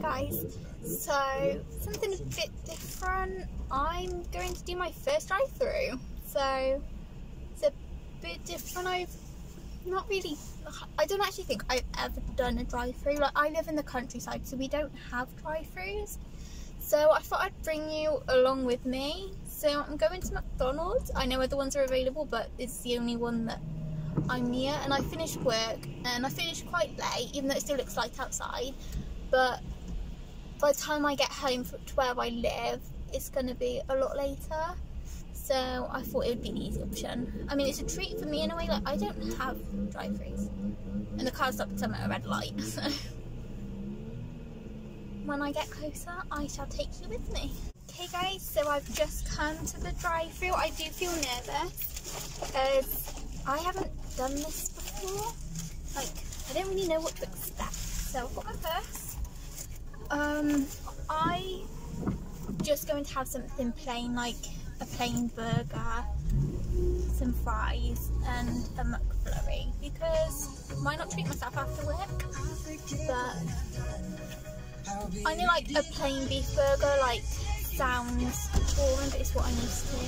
guys, so something a bit different. I'm going to do my first drive-through, so it's a bit different. I don't actually think I've ever done a drive-through. Like, I live in the countryside, so we don't have drive-throughs, so I thought I'd bring you along with me. So I'm going to McDonald's. I know other ones are available, but it's the only one that I'm near, and I finished work, and I finished quite late, even though it still looks light outside. But by the time I get home to where I live, it's going to be a lot later, so I thought it would be an easy option. I mean, it's a treat for me in a way. Like, I don't have drive-thrus, and the car stopped at a red light, so when I get closer, I shall take you with me. Okay guys, so I've just come to the drive-thru. I do feel nervous because I haven't done this before. Like, I don't really know what to expect. So I've got my purse. I just going to have something plain, like a plain burger, some fries, and a McFlurry, because why not treat myself after work? But I know, like, a plain beef burger, like, sounds boring, but it's what I'm used to.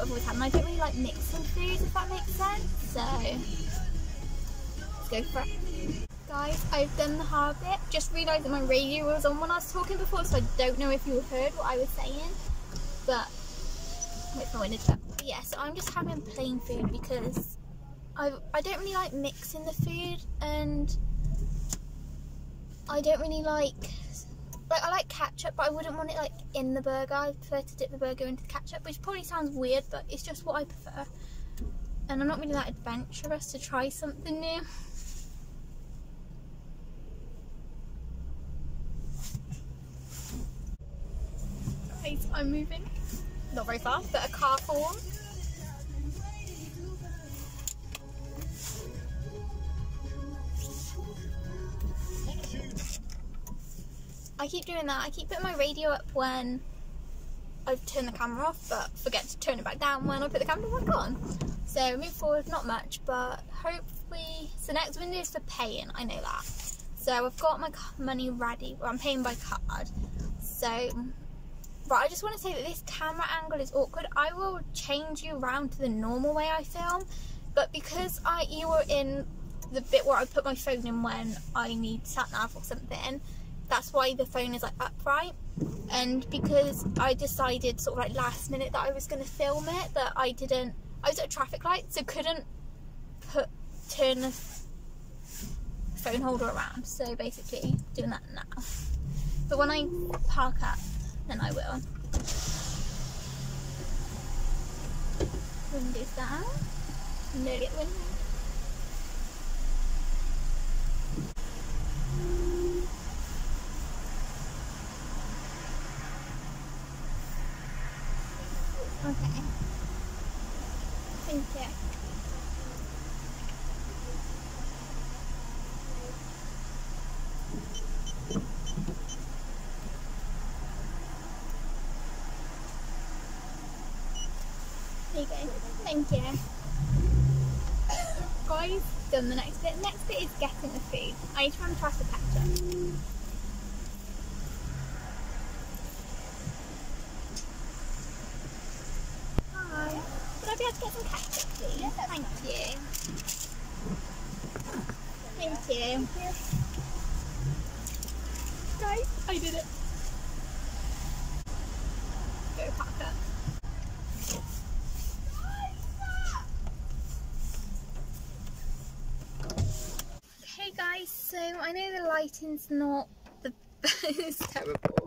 I've always had, and I don't really like mixing foods, if that makes sense, so let's go for it. Guys, I've done the hard bit. Just realised that my radio was on when I was talking before, so I don't know if you heard what I was saying, but wait for my window up. But yeah, so I'm just having plain food because I don't really like mixing the food, and I don't really like I like ketchup, but I wouldn't want it like in the burger. I prefer to dip the burger into the ketchup, which probably sounds weird, but it's just what I prefer. And I'm not really that adventurous to try something new. Guys, I'm moving. Not very fast, but a car form. I keep doing that. I keep putting my radio up when I've turned the camera off, but forget to turn it back down when I put the camera back on. So move forward, not much, but hopefully, so next window is for paying, I know that. So I've got my money ready. Well, I'm paying by card. So, but I just want to say that this camera angle is awkward. I will change you around to the normal way I film, but because you were in the bit where I put my phone in when I need sat nav or something, that's why the phone is like upright. And because I decided sort of like last minute that I was going to film it, that I was at a traffic light, so couldn't turn the phone holder around, so basically doing that now. But when I park up, then I will. Windows down, no get window. Okay. Thank you. There you go. Thank you. Guys, done the next bit. The next bit is getting the food. I need to run past the ketchup. Would I be able to get some ketchup, please? Yeah, thank you. Thank you. Guys, I did it. Go pack up. Hey guys, so I know the lighting's not the best, terrible.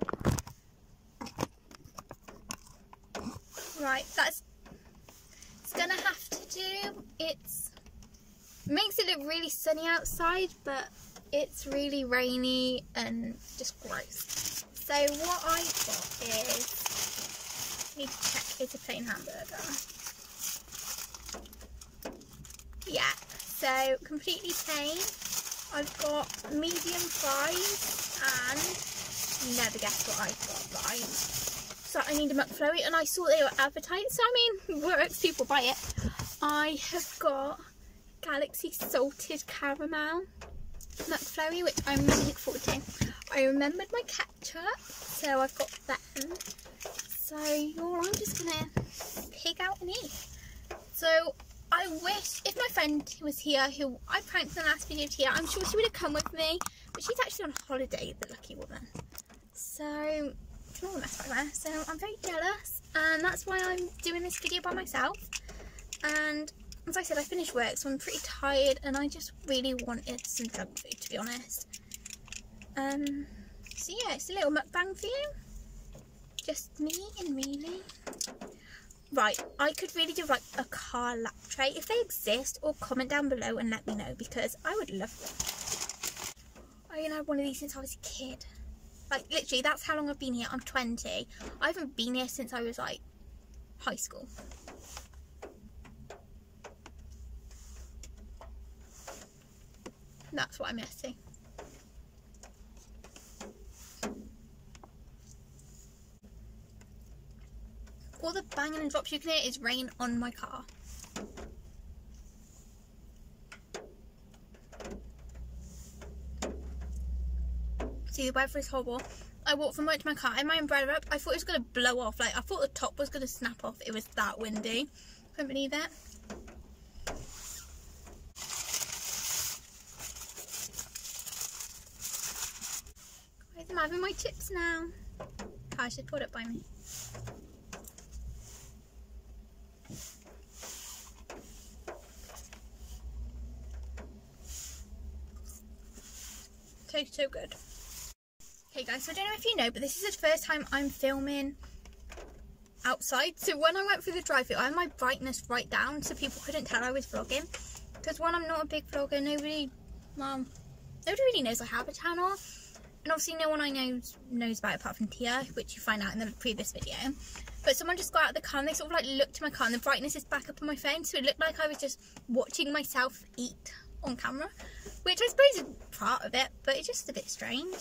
Right, that's gonna have to do. It makes it look really sunny outside, but it's really rainy and just gross. So what I got is, need to check, it's a plain hamburger. Yeah, so completely plain. I've got medium fries, and you never guess what I've got, right? So I need a McFlurry, and I saw they were advertised, so I mean, works, people buy it. I have got Galaxy salted caramel McFlurry, which I'm really looking forward to. I remembered my ketchup, so I've got that. So I'm just gonna pig out and eat. So I wish, if my friend was here, who I pranked in the last video, Tia, I'm sure she would have come with me, but she's actually on holiday, the lucky woman. So it's all a mess right there. So I'm very jealous, and that's why I'm doing this video by myself. And as I said, I finished work, so I'm pretty tired, and I just really wanted some junk food, to be honest. So yeah, it's a little mukbang for you. Just me and really. Right, I could really do like a car lap tray if they exist, or comment down below and let me know, because I would love them. I haven't had one of these since I was a kid. Like literally, that's how long I've been here. I'm 20. I haven't been here since I was like high school. That's what I'm missing. All the banging and drops you can hear is rain on my car. See, the weather is horrible. I walked from work to my car, and my umbrella up. I thought it was going to blow off. Like, I thought the top was going to snap off. It was that windy. Couldn't believe that. I'm having my chips now. Car's just pulled up by me. Tastes so good. Okay guys, so I don't know if you know, but this is the first time I'm filming outside. So when I went through the drive-thru, I had my brightness right down so people couldn't tell I was vlogging. Because one, I'm not a big vlogger, nobody really knows I have a channel. And obviously no one I know knows about it apart from Tia, which you find out in the previous video. But someone just got out of the car and they sort of like looked at my car, and the brightness is back up on my phone, so it looked like I was just watching myself eat on camera, which I suppose is part of it, but it's just a bit strange.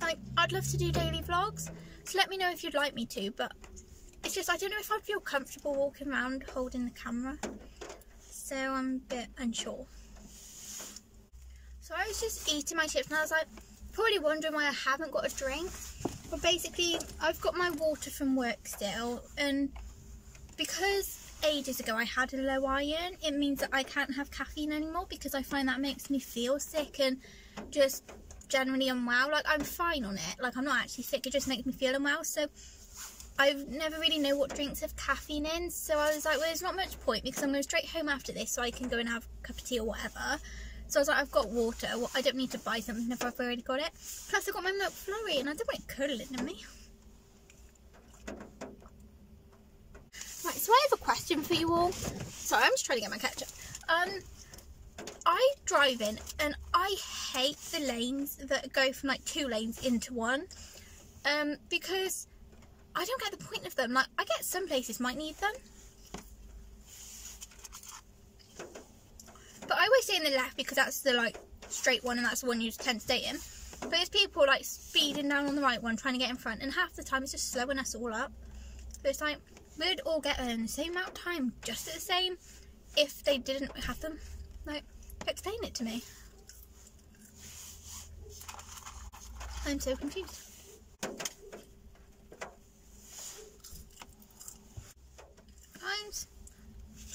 Like, I'd love to do daily vlogs, so let me know if you'd like me to, but it's just I don't know if I'd feel comfortable walking around holding the camera, so I'm a bit unsure. So I was just eating my chips, and I was like, probably wondering why I haven't got a drink. But basically, I've got my water from work still, and because ages ago I had a low iron, it means that I can't have caffeine anymore, because I find that makes me feel sick and just generally unwell. Like, I'm fine on it, like I'm not actually sick, it just makes me feel unwell. So I've never really known what drinks have caffeine in, so I was like, well, there's not much point, because I'm going straight home after this, so I can go and have a cup of tea or whatever. So I was like, I've got water, I don't need to buy something if I've already got it. Plus I got my McFlurry, and I don't want it curdling in me. Right, so I have a question for you all. Sorry, I'm just trying to get my ketchup. I drive in, and I hate the lanes that go from like 2 lanes into 1. Because I don't get the point of them. Like, I get some places might need them. But I always stay in the left, because that's the like straight one, and that's the one you tend to stay in. But there's people like speeding down on the right one, trying to get in front, and half the time it's just slowing us all up. So it's like, we'd all get there in the same amount of time, just at the same, if they didn't have them. Like, explain it to me. I'm so confused.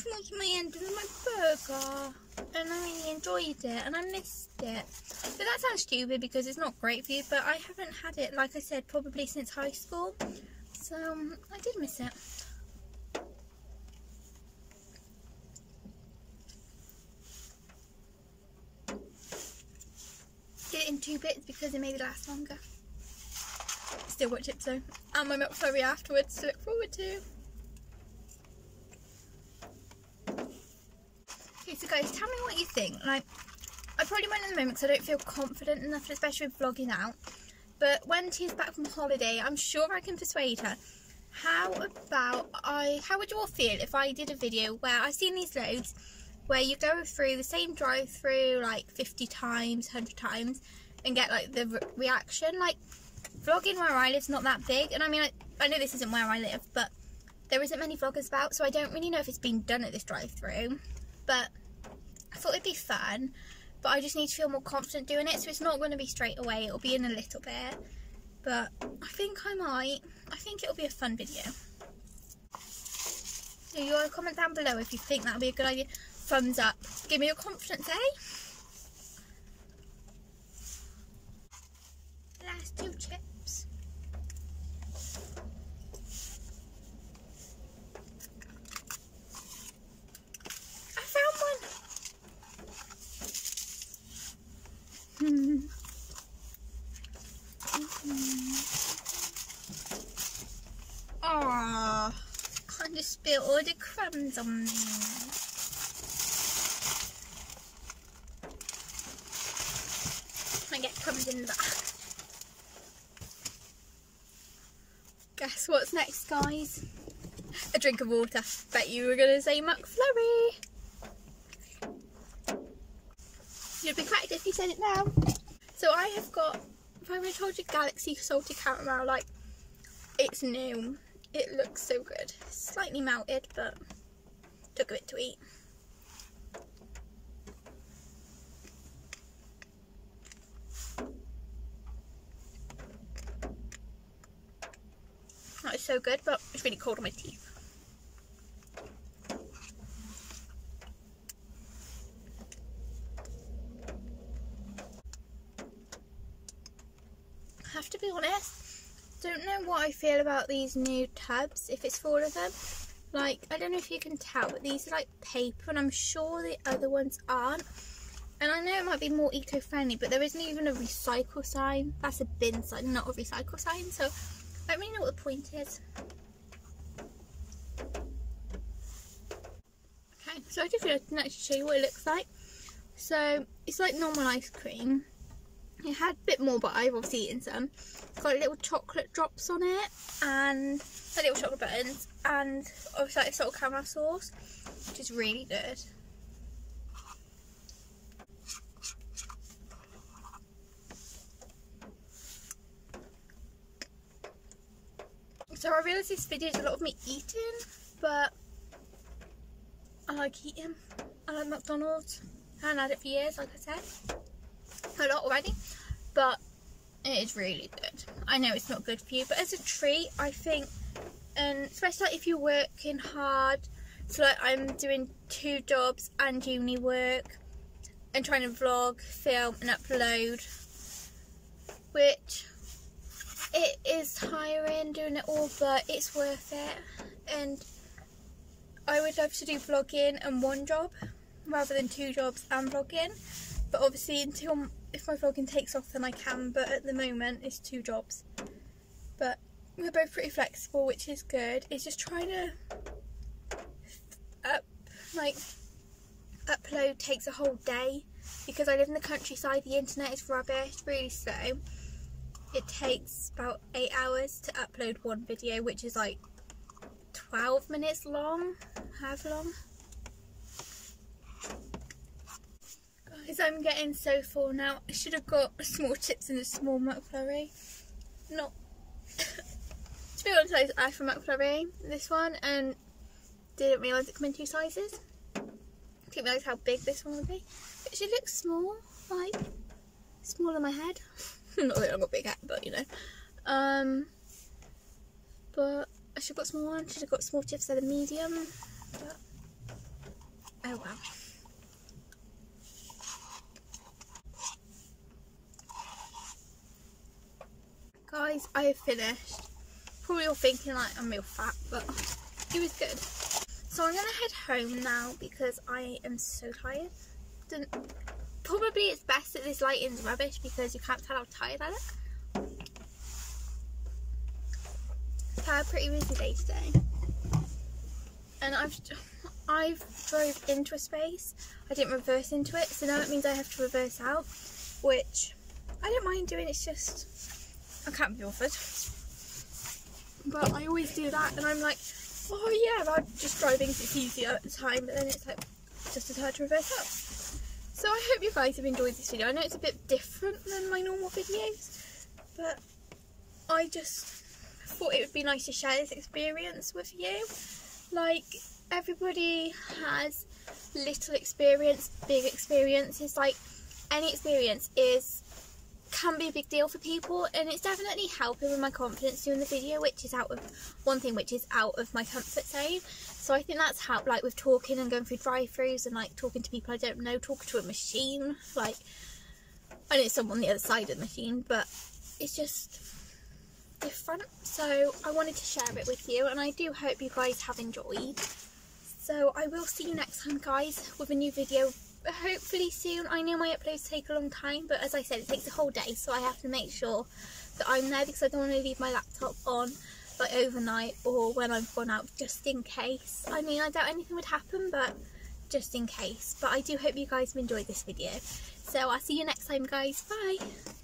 Towards my end of my burger, and I really enjoyed it, and I missed it. But that sounds stupid, because it's not great for you, but I haven't had it, like I said, probably since high school, so I did miss it. Did it in 2 bits because it made it last longer. Still watch it, so, and my McFlurry afterwards to look forward to. So guys, tell me what you think. Like, I probably won't in the moment, because I don't feel confident enough, especially with vlogging out. But when Tia's back from holiday, I'm sure I can persuade her. How would you all feel if I did a video where I've seen these loads, where you go through the same drive-through like 50 times, 100 times, and get like the reaction? Like, vlogging where I live's not that big, and I mean, I know this isn't where I live, but there isn't many vloggers about, so I don't really know if it's been done at this drive-through. But I thought it'd be fun, but I just need to feel more confident doing it, so it's not going to be straight away, it'll be in a little bit, but I think I might. I think it'll be a fun video. So you want to comment down below if you think that'll be a good idea. Thumbs up. Give me your confidence, eh? Last two chips. I found one. Aww. I just spilled all the crumbs on me. In the back. Guess what's next, guys? A drink of water. Bet you were gonna say McFlurry. You'd be correct if you said it now. So I have got, if I ever told you, Galaxy salted caramel. Like, it's new. It looks so good. Slightly melted, but took a bit to eat. It's so good, but it's really cold on my teeth. I have to be honest, don't know what I feel about these new tubs, if it's four of them. Like, I don't know if you can tell, but these are like paper, and I'm sure the other ones aren't. And I know it might be more eco-friendly, but there isn't even a recycle sign. That's a bin sign, not a recycle sign, so I don't really know what the point is. Okay, so I just wanted to show you what it looks like. So it's like normal ice cream. It had a bit more, but I've obviously eaten some. It's got little chocolate drops on it and like little chocolate buttons, and obviously like salted caramel sauce, which is really good. So I realise this video is a lot of me eating, but I like eating. I like McDonald's. I haven't had it for years, like I said. A lot already, but it is really good. I know it's not good for you, but as a treat, I think, and especially like if you're working hard, so like I'm doing two jobs and uni work, and trying to vlog, film and upload, which it is tiring doing it all, but it's worth it. And I would love to do vlogging and one job rather than two jobs and vlogging, but obviously until, if my vlogging takes off, then I can, but at the moment it's two jobs. But we're both pretty flexible, which is good. It's just trying to upload takes a whole day, because I live in the countryside, the internet is rubbish, really slow. It takes about 8 hours to upload one video, which is like 12 minutes long, half long. Guys, I'm getting so full now. I should have got small chips and a small McFlurry. Not, to be honest, I asked for McFlurry, this one, and didn't realise it came in two sizes. Didn't realise how big this one would be. It actually looks small, like, small in my head. Not that I've got a big hat, but you know. But I should have got small one, should have got small chips at a medium. But oh well. Guys, I have finished. Probably all thinking like I'm real fat, but it was good. So I'm gonna head home now because I am so tired. Probably it's best that this lighting's rubbish because you can't tell how tired I look. I've had a pretty busy day today. And I've drove into a space. I didn't reverse into it, so now it means I have to reverse out, which I don't mind doing, it's just I can't be bothered. But I always do that and I'm like, oh yeah, I'll just drive because it's easier at the time, but then it's like just as hard to reverse out. So I hope you guys have enjoyed this video. I know it's a bit different than my normal videos, but I just thought it would be nice to share this experience with you. Like, everybody has little experience, big experiences. Like, any experience can be a big deal for people, and it's definitely helping with my confidence doing the video, which is out of my comfort zone. So I think that's helped, like with talking and going through drive-throughs and like talking to people I don't know, talking to a machine. Like, I know someone on the other side of the machine, but it's just different. So I wanted to share it with you, and I do hope you guys have enjoyed. So I will see you next time, guys, with a new video. Hopefully soon. I know my uploads take a long time, but as I said, it takes a whole day, so I have to make sure that I'm there, because I don't want to leave my laptop on like overnight or when I've gone out, just in case. I mean, I doubt anything would happen, but just in case. But I do hope you guys have enjoyed this video, so I'll see you next time, guys. Bye.